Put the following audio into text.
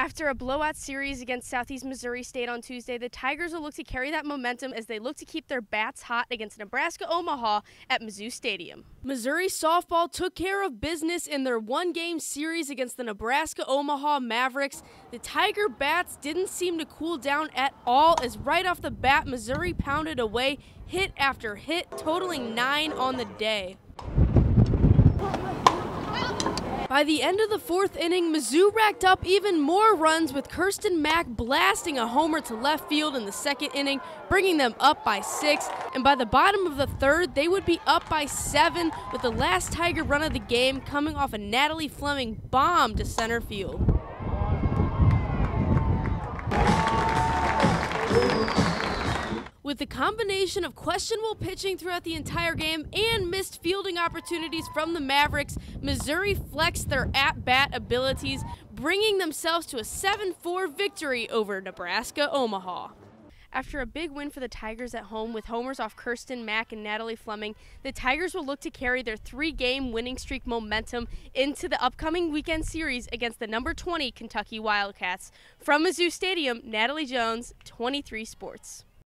After a blowout series against Southeast Missouri State on Tuesday, the Tigers will look to carry that momentum as they look to keep their bats hot against Nebraska-Omaha at Mizzou Stadium. Missouri softball took care of business in their one-game series against the Nebraska-Omaha Mavericks. The Tiger bats didn't seem to cool down at all, as right off the bat, Missouri pounded away hit after hit, totaling 9 on the day. By the end of the fourth inning, Mizzou racked up even more runs, with Kirsten Mack blasting a homer to left field in the second inning, bringing them up by 6. And by the bottom of the third, they would be up by 7, with the last Tiger run of the game coming off a Natalie Fleming bomb to center field. With the combination of questionable pitching throughout the entire game and missed fielding opportunities from the Mavericks, Missouri flexed their at-bat abilities, bringing themselves to a 7-4 victory over Nebraska-Omaha. After a big win for the Tigers at home with homers off Kirsten Mack and Natalie Fleming, the Tigers will look to carry their 3-game winning streak momentum into the upcoming weekend series against the number 20 Kentucky Wildcats. From Mizzou Stadium, Natalie Jones, 23 Sports.